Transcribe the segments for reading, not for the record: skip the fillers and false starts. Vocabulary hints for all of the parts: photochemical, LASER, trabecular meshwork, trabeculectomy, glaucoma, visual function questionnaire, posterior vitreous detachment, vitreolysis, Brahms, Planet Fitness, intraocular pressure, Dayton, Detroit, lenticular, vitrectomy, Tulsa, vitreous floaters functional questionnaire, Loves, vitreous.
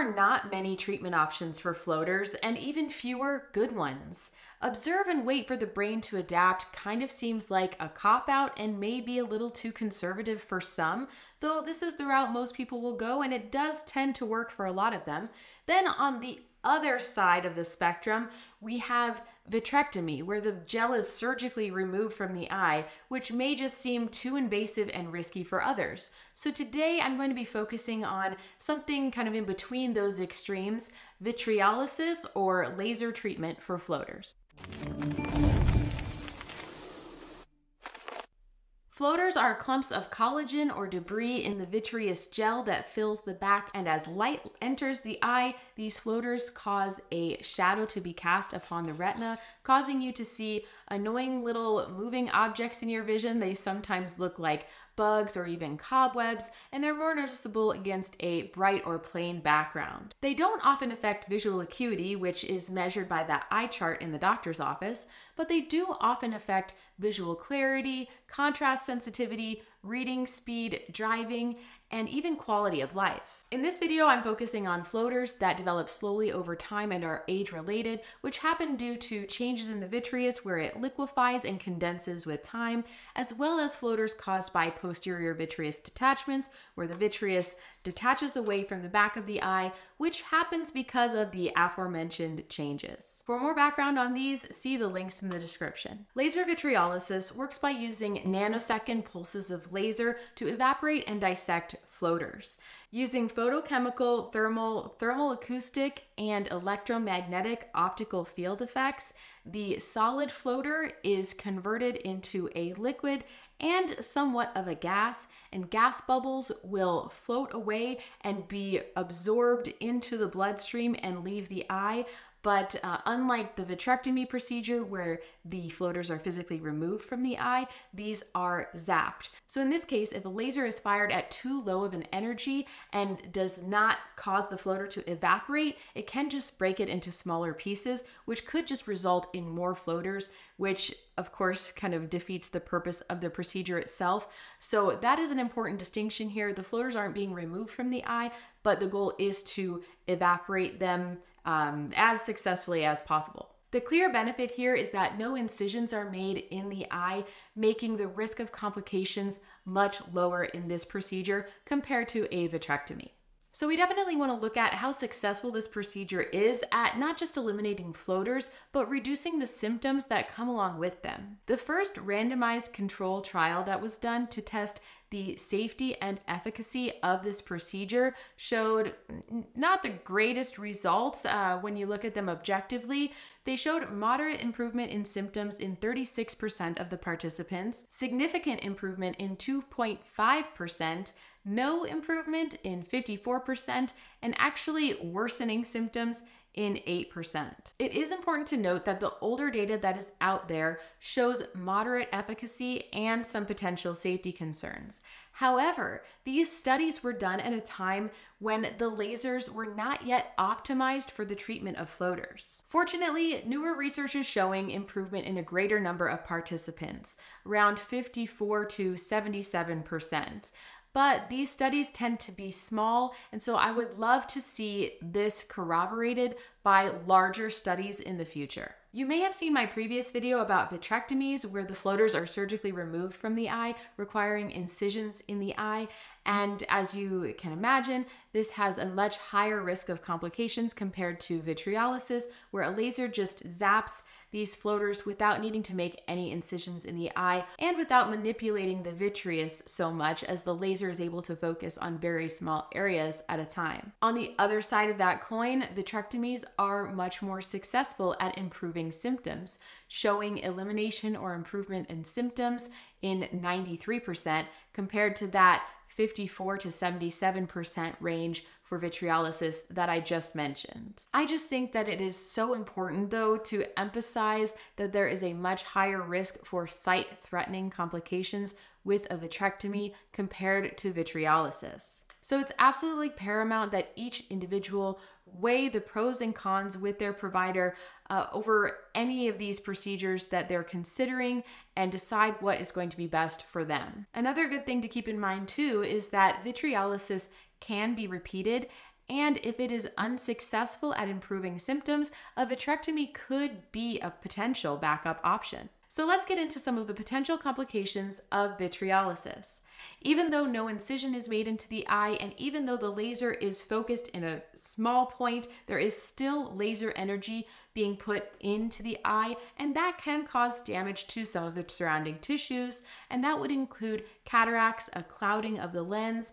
are not many treatment options for floaters and even fewer good ones. Observe and wait for the brain to adapt kind of seems like a cop-out and may be a little too conservative for some, though this is the route most people will go and it does tend to work for a lot of them. Then on the other side of the spectrum, we have vitrectomy, where the gel is surgically removed from the eye, which may just seem too invasive and risky for others. So today I'm going to be focusing on something kind of in between those extremes, vitreolysis or laser treatment for floaters. Floaters are clumps of collagen or debris in the vitreous gel that fills the back, and as light enters the eye, these floaters cause a shadow to be cast upon the retina, causing you to see annoying little moving objects in your vision. They sometimes look like bugs or even cobwebs, and they're more noticeable against a bright or plain background. They don't often affect visual acuity, which is measured by that eye chart in the doctor's office, but they do often affect visual clarity, contrast sensitivity, reading speed, driving, and even quality of life. In this video, I'm focusing on floaters that develop slowly over time and are age-related, which happen due to changes in the vitreous where it liquefies and condenses with time, as well as floaters caused by posterior vitreous detachments, where the vitreous detaches away from the back of the eye, which happens because of the aforementioned changes. For more background on these, see the links in the description. Laser vitreolysis works by using nanosecond pulses of laser to evaporate and dissect floaters. Using photochemical, thermal acoustic, and electromagnetic optical field effects, the solid floater is converted into a liquid and somewhat of a gas, and gas bubbles will float away and be absorbed into the bloodstream and leave the eye. But unlike the vitrectomy procedure where the floaters are physically removed from the eye, these are zapped. So in this case, if a laser is fired at too low of an energy and does not cause the floater to evaporate, it can just break it into smaller pieces, which could just result in more floaters, which of course kind of defeats the purpose of the procedure itself. So that is an important distinction here. The floaters aren't being removed from the eye, but the goal is to evaporate them as successfully as possible. The clear benefit here is that no incisions are made in the eye, making the risk of complications much lower in this procedure compared to a vitrectomy. So we definitely want to look at how successful this procedure is at not just eliminating floaters, but reducing the symptoms that come along with them. The first randomized control trial that was done to test the safety and efficacy of this procedure showed not the greatest results when you look at them objectively. They showed moderate improvement in symptoms in 36% of the participants, significant improvement in 2.5%, no improvement in 54%, and actually worsening symptoms in 8%. It is important to note that the older data that is out there shows moderate efficacy and some potential safety concerns. However, these studies were done at a time when the lasers were not yet optimized for the treatment of floaters. Fortunately, newer research is showing improvement in a greater number of participants, around 54 to 77%. But these studies tend to be small, and so I would love to see this corroborated by larger studies in the future. You may have seen my previous video about vitrectomies where the floaters are surgically removed from the eye, requiring incisions in the eye. And as you can imagine, this has a much higher risk of complications compared to vitreolysis, where a laser just zaps these floaters without needing to make any incisions in the eye and without manipulating the vitreous so much, as the laser is able to focus on very small areas at a time. On the other side of that coin, vitrectomies are much more successful at improving symptoms, showing elimination or improvement in symptoms in 93% compared to that 54 to 77% range for vitreolysis that I just mentioned. I just think that it is so important though to emphasize that there is a much higher risk for sight-threatening complications with a vitrectomy compared to vitreolysis. So it's absolutely paramount that each individual weigh the pros and cons with their provider over any of these procedures that they're considering and decide what is going to be best for them. Another good thing to keep in mind too is that vitreolysis can be repeated and if it is unsuccessful at improving symptoms, a vitrectomy could be a potential backup option. So let's get into some of the potential complications of vitreolysis. Even though no incision is made into the eye, and even though the laser is focused in a small point, there is still laser energy being put into the eye, and that can cause damage to some of the surrounding tissues, and that would include cataracts, a clouding of the lens,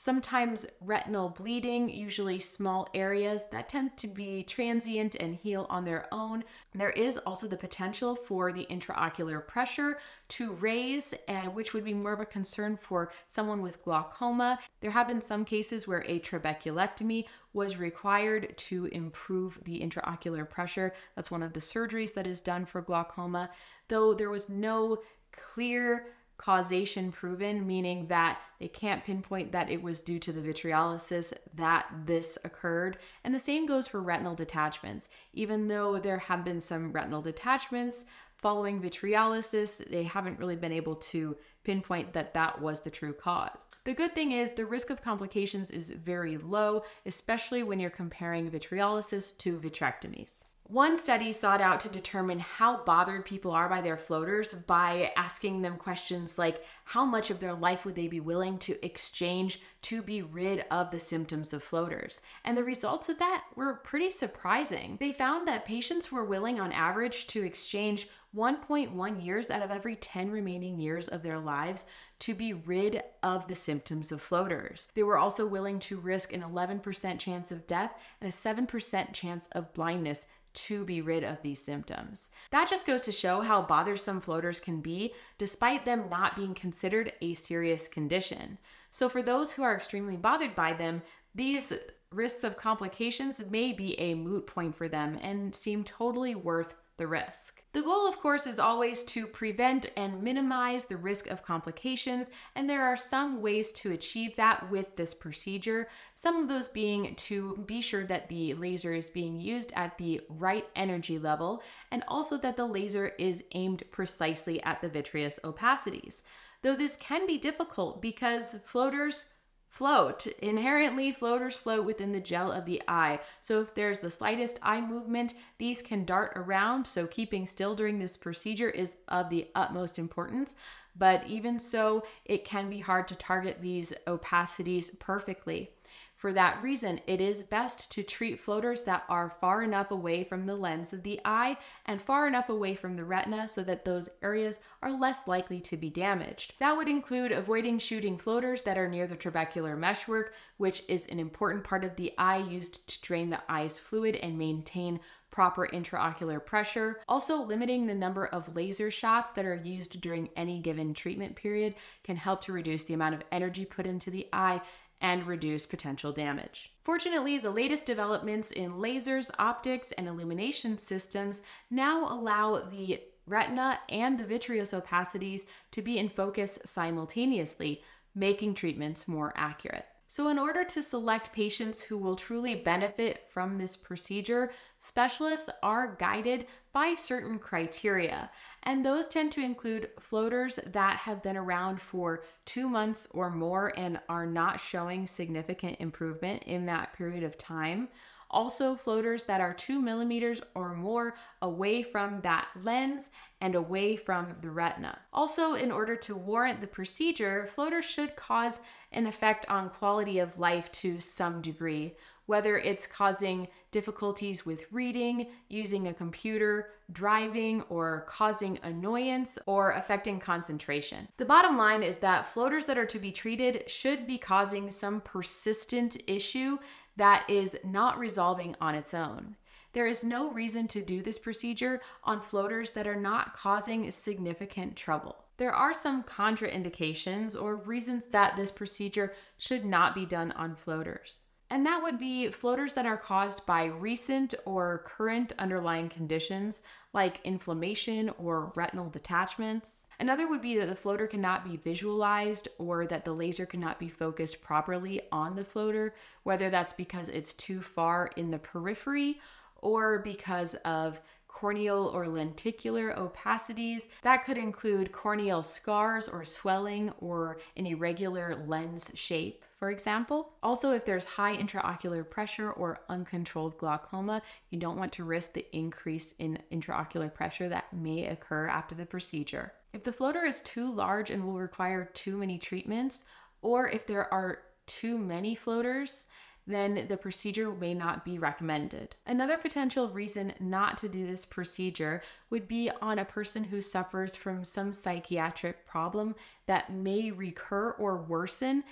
sometimes retinal bleeding, usually small areas that tend to be transient and heal on their own. There is also the potential for the intraocular pressure to raise, which would be more of a concern for someone with glaucoma. There have been some cases where a trabeculectomy was required to improve the intraocular pressure. That's one of the surgeries that is done for glaucoma, though there was no clear causation proven, meaning that they can't pinpoint that it was due to the vitreolysis that this occurred. And the same goes for retinal detachments. Even though there have been some retinal detachments following vitreolysis, they haven't really been able to pinpoint that that was the true cause. The good thing is the risk of complications is very low, especially when you're comparing vitreolysis to vitrectomies. One study sought out to determine how bothered people are by their floaters by asking them questions like, how much of their life would they be willing to exchange to be rid of the symptoms of floaters? And the results of that were pretty surprising. They found that patients were willing on average to exchange 1.1 years out of every 10 remaining years of their lives to be rid of the symptoms of floaters. They were also willing to risk an 11% chance of death and a 7% chance of blindness to be rid of these symptoms. That just goes to show how bothersome floaters can be, despite them not being considered a serious condition. So for those who are extremely bothered by them, these risks of complications may be a moot point for them and seem totally worth the risk. The goal, of course, is always to prevent and minimize the risk of complications, and there are some ways to achieve that with this procedure, some of those being to be sure that the laser is being used at the right energy level, and also that the laser is aimed precisely at the vitreous opacities. Though this can be difficult because floaters float. Inherently, floaters float within the gel of the eye. So if there's the slightest eye movement, these can dart around. So keeping still during this procedure is of the utmost importance. But even so, it can be hard to target these opacities perfectly. For that reason, it is best to treat floaters that are far enough away from the lens of the eye and far enough away from the retina so that those areas are less likely to be damaged. That would include avoiding shooting floaters that are near the trabecular meshwork, which is an important part of the eye used to drain the eye's fluid and maintain proper intraocular pressure. Also, limiting the number of laser shots that are used during any given treatment period can help to reduce the amount of energy put into the eye and reduce potential damage. Fortunately, the latest developments in lasers, optics, and illumination systems now allow the retina and the vitreous opacities to be in focus simultaneously, making treatments more accurate. So in order to select patients who will truly benefit from this procedure, specialists are guided by certain criteria, and those tend to include floaters that have been around for 2 months or more and are not showing significant improvement in that period of time. Also, floaters that are 2 millimeters or more away from that lens and away from the retina. Also, in order to warrant the procedure, floaters should cause an effect on quality of life to some degree, whether it's causing difficulties with reading, using a computer, driving, or causing annoyance, or affecting concentration. The bottom line is that floaters that are to be treated should be causing some persistent issue that is not resolving on its own. There is no reason to do this procedure on floaters that are not causing significant trouble. There are some contraindications or reasons that this procedure should not be done on floaters. And that would be floaters that are caused by recent or current underlying conditions like inflammation or retinal detachments. Another would be that the floater cannot be visualized or that the laser cannot be focused properly on the floater, whether that's because it's too far in the periphery or because of corneal or lenticular opacities. That could include corneal scars or swelling or an irregular lens shape, for example. Also, if there's high intraocular pressure or uncontrolled glaucoma, you don't want to risk the increase in intraocular pressure that may occur after the procedure. If the floater is too large and will require too many treatments, or if there are too many floaters, then the procedure may not be recommended. Another potential reason not to do this procedure would be on a person who suffers from some psychiatric problem that may recur or worsen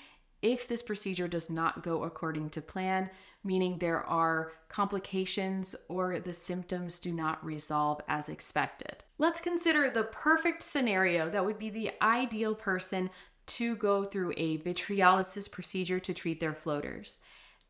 if this procedure does not go according to plan, meaning there are complications or the symptoms do not resolve as expected. Let's consider the perfect scenario that would be the ideal person to go through a vitreolysis procedure to treat their floaters.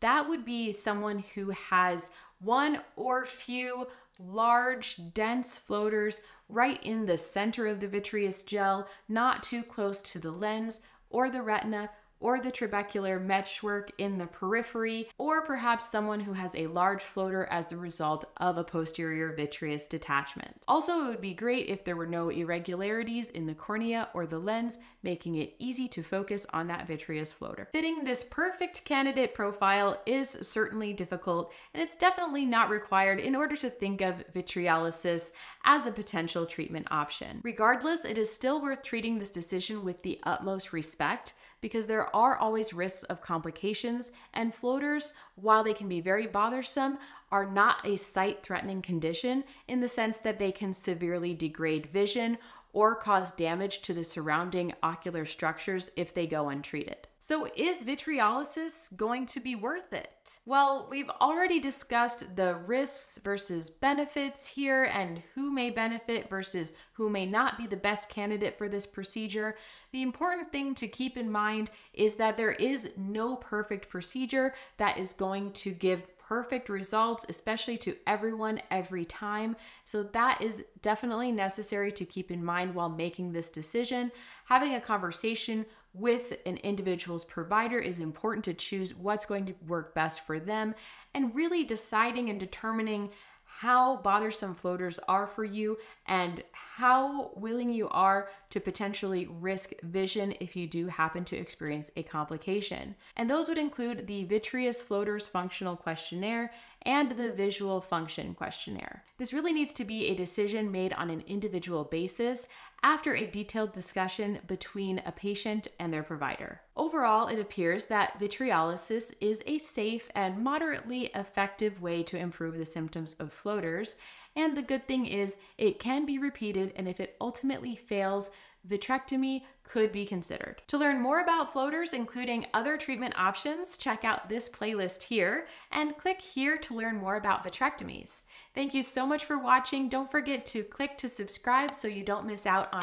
That would be someone who has one or few large, dense floaters right in the center of the vitreous gel, not too close to the lens or the retina or the trabecular meshwork in the periphery, or perhaps someone who has a large floater as the result of a posterior vitreous detachment. Also, it would be great if there were no irregularities in the cornea or the lens, making it easy to focus on that vitreous floater. Fitting this perfect candidate profile is certainly difficult, and it's definitely not required in order to think of vitreolysis as a potential treatment option. Regardless, it is still worth treating this decision with the utmost respect, because there are always risks of complications, and floaters, while they can be very bothersome, are not a sight-threatening condition in the sense that they can severely degrade vision or cause damage to the surrounding ocular structures if they go untreated. So is vitreolysis going to be worth it? Well, we've already discussed the risks versus benefits here and who may benefit versus who may not be the best candidate for this procedure. The important thing to keep in mind is that there is no perfect procedure that is going to give perfect results, especially to everyone every time. So that is definitely necessary to keep in mind while making this decision. Having a conversation with an individual's provider is important to choose what's going to work best for them, and really deciding and determining how bothersome floaters are for you and how willing you are to potentially risk vision if you do happen to experience a complication. And those would include the vitreous floaters functional questionnaire and the visual function questionnaire. This really needs to be a decision made on an individual basis after a detailed discussion between a patient and their provider. Overall, it appears that vitreolysis is a safe and moderately effective way to improve the symptoms of floaters, and the good thing is it can be repeated, and if it ultimately fails, vitrectomy could be considered. To learn more about floaters, including other treatment options, check out this playlist here and click here to learn more about vitrectomies. Thank you so much for watching. Don't forget to click to subscribe so you don't miss out on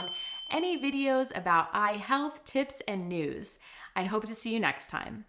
any videos about eye health tips and news. I hope to see you next time.